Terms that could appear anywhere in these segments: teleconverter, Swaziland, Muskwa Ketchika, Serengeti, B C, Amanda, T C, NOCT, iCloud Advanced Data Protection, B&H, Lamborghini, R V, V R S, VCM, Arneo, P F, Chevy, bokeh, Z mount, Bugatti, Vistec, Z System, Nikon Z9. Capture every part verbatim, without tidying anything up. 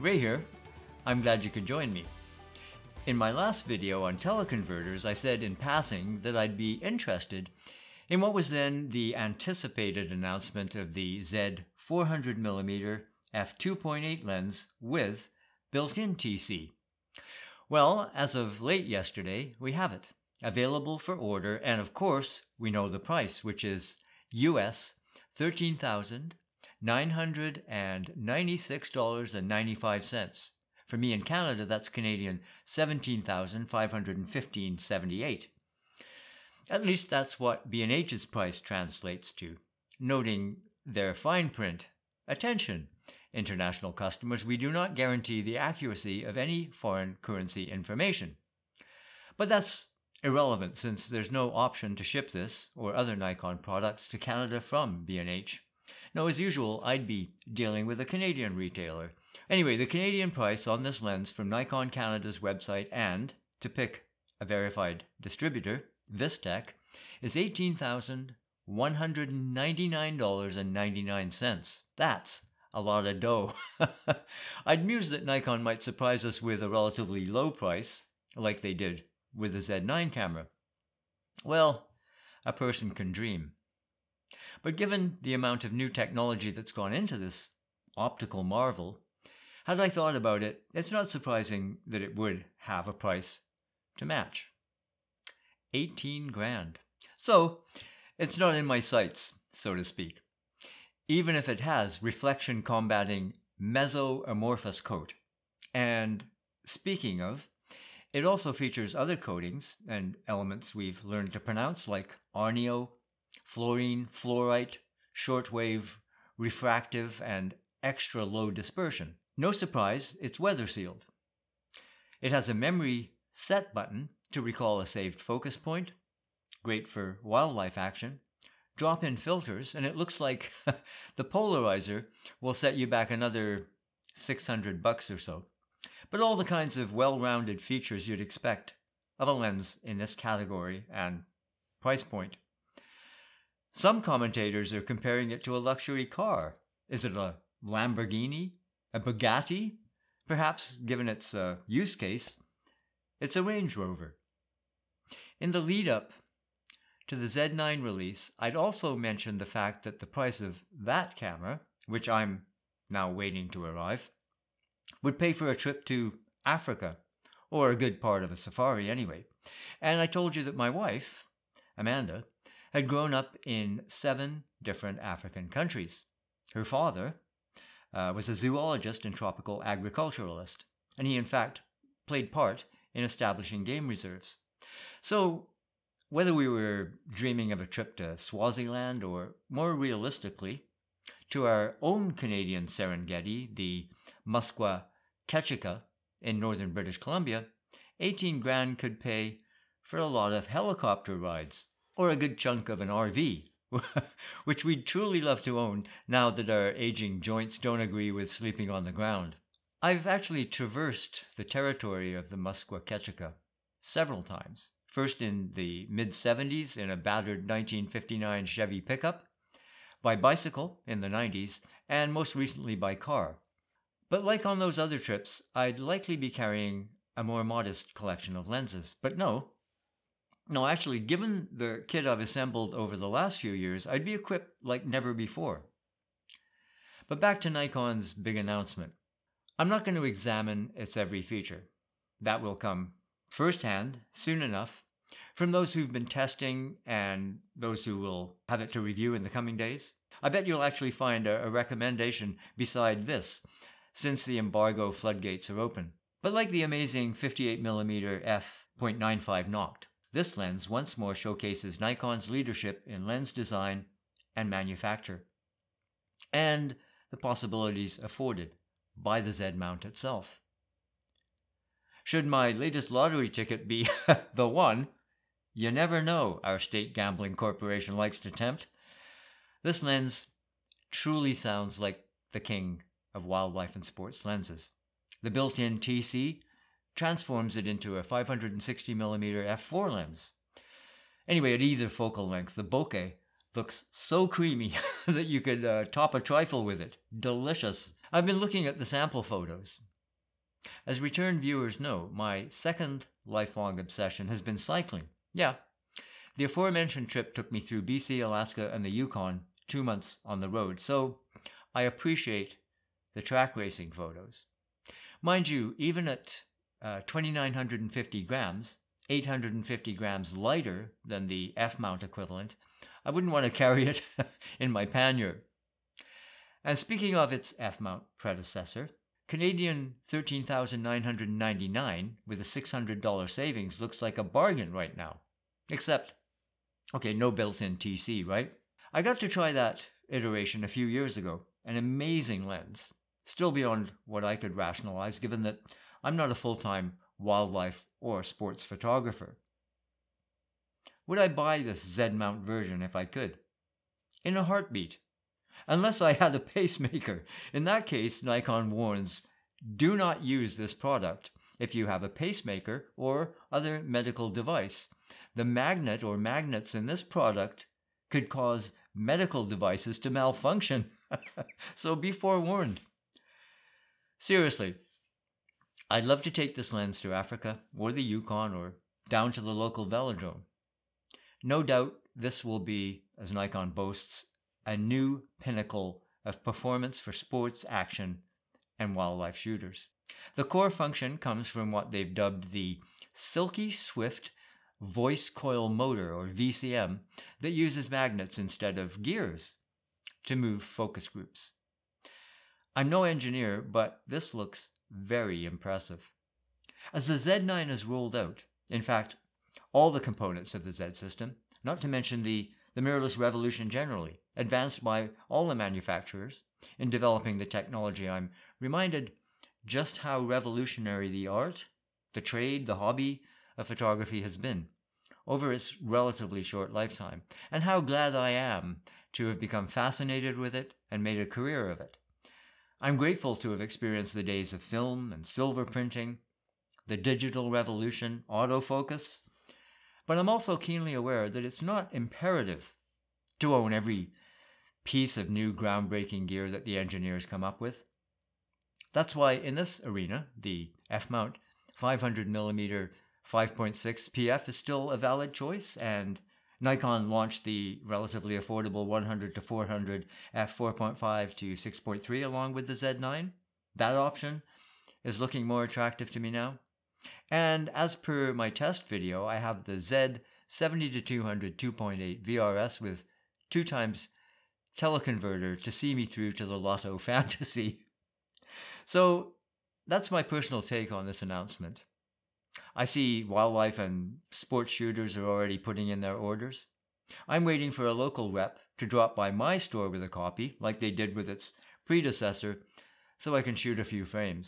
Ray here. I'm glad you could join me. In my last video on teleconverters, I said in passing that I'd be interested in what was then the anticipated announcement of the Z four hundred millimeter f two point eight lens with built-in T C. Well, as of late yesterday, we have it, available for order, and of course, we know the price, which is U S thirteen thousand nine hundred ninety-six dollars and ninety-five cents. For me in Canada, that's Canadian seventeen thousand five hundred fifteen dollars and seventy-eight cents. At least that's what B and H's price translates to. Noting their fine print, attention, international customers, we do not guarantee the accuracy of any foreign currency information. But that's irrelevant since there's no option to ship this or other Nikon products to Canada from B and H. Now, as usual, I'd be dealing with a Canadian retailer. Anyway, the Canadian price on this lens from Nikon Canada's website and, to pick a verified distributor, Vistec, is eighteen thousand one hundred ninety-nine dollars and ninety-nine cents. That's a lot of dough. I'd muse that Nikon might surprise us with a relatively low price, like they did with the Z nine camera. Well, a person can dream. But given the amount of new technology that's gone into this optical marvel, had I thought about it, it's not surprising that it would have a price to match. eighteen grand. So, it's not in my sights, so to speak. Even if it has reflection combating mesoamorphous coat. And speaking of, it also features other coatings and elements we've learned to pronounce like Arneo, fluorine, fluorite, shortwave, refractive, and extra low dispersion. No surprise, it's weather sealed. It has a memory set button to recall a saved focus point, great for wildlife action, drop-in filters, and it looks like the polarizer will set you back another six hundred bucks or so. But all the kinds of well-rounded features you'd expect of a lens in this category and price point. Some commentators are comparing it to a luxury car. Is it a Lamborghini? A Bugatti? Perhaps, given its uh, use case, it's a Range Rover. In the lead-up to the Z nine release, I'd also mention the fact that the price of that camera, which I'm now waiting to arrive, would pay for a trip to Africa, or a good part of a safari anyway. And I told you that my wife, Amanda, had grown up in seven different African countries. Her father uh, was a zoologist and tropical agriculturalist, and he in fact played part in establishing game reserves. So whether we were dreaming of a trip to Swaziland or, more realistically, to our own Canadian Serengeti, the Muskwa Ketchika in northern British Columbia, eighteen grand could pay for a lot of helicopter rides, or a good chunk of an R V, which we'd truly love to own now that our aging joints don't agree with sleeping on the ground. I've actually traversed the territory of the Muskwa Ketchika several times, first in the mid seventies in a battered nineteen fifty-nine Chevy pickup, by bicycle in the nineties, and most recently by car. But like on those other trips, I'd likely be carrying a more modest collection of lenses, but no, No, actually, given the kit I've assembled over the last few years, I'd be equipped like never before. But back to Nikon's big announcement. I'm not going to examine its every feature. That will come firsthand, soon enough, from those who've been testing and those who will have it to review in the coming days. I bet you'll actually find a, a recommendation beside this, since the embargo floodgates are open. But like the amazing fifty-eight millimeter f point nine five NOCT, this lens once more showcases Nikon's leadership in lens design and manufacture, and the possibilities afforded by the Z mount itself. Should my latest lottery ticket be the one? You never know, our state gambling corporation likes to tempt. This lens truly sounds like the king of wildlife and sports lenses. The built-in T C transforms it into a five hundred sixty millimeter f four lens. Anyway, at either focal length, the bokeh looks so creamy that you could uh, top a trifle with it. Delicious. I've been looking at the sample photos, As return viewers know, my second lifelong obsession has been cycling. Yeah, the aforementioned trip took me through B C, Alaska, and the Yukon, two months on the road, so I appreciate the track racing photos. Mind you, even at uh, two thousand nine hundred fifty grams, eight hundred fifty grams lighter than the F mount equivalent, I wouldn't want to carry it in my pannier. And speaking of its F mount predecessor, Canadian thirteen thousand nine hundred ninety-nine dollars with a six hundred dollar savings looks like a bargain right now. Except, okay, no built-in T C, right? I got to try that iteration a few years ago, an amazing lens, still beyond what I could rationalize given that I'm not a full-time wildlife or sports photographer. Would I buy this Z mount version if I could? In a heartbeat. Unless I had a pacemaker. In that case, Nikon warns, do not use this product if you have a pacemaker or other medical device. The magnet or magnets in this product could cause medical devices to malfunction. So be forewarned. Seriously, I'd love to take this lens to Africa or the Yukon or down to the local velodrome. No doubt this will be, as Nikon boasts, a new pinnacle of performance for sports, action, and wildlife shooters. The core function comes from what they've dubbed the Silky Swift Voice Coil Motor, or V C M, that uses magnets instead of gears to move focus groups. I'm no engineer, but this looks very impressive. As the Z nine is rolled out, in fact, all the components of the Z system, not to mention the, the mirrorless revolution generally, advanced by all the manufacturers in developing the technology, I'm reminded just how revolutionary the art, the trade, the hobby of photography has been over its relatively short lifetime, and how glad I am to have become fascinated with it and made a career of it. I'm grateful to have experienced the days of film and silver printing, the digital revolution, autofocus, but I'm also keenly aware that it's not imperative to own every piece of new groundbreaking gear that the engineers come up with. That's why in this arena, the F-mount five hundred millimeter f five point six P F is still a valid choice, and Nikon launched the relatively affordable one hundred to four hundred f four point five to six point three along with the Z nine. That option is looking more attractive to me now. And as per my test video, I have the Z seventy to two hundred two point eight V R S with two times teleconverter to see me through to the Lotto fantasy. So that's my personal take on this announcement. I see wildlife and sports shooters are already putting in their orders. I'm waiting for a local rep to drop by my store with a copy, like they did with its predecessor, so I can shoot a few frames.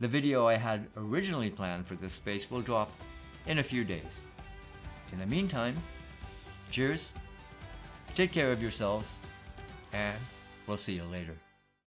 The video I had originally planned for this space will drop in a few days. In the meantime, cheers. Take care of yourselves, and we'll see you later.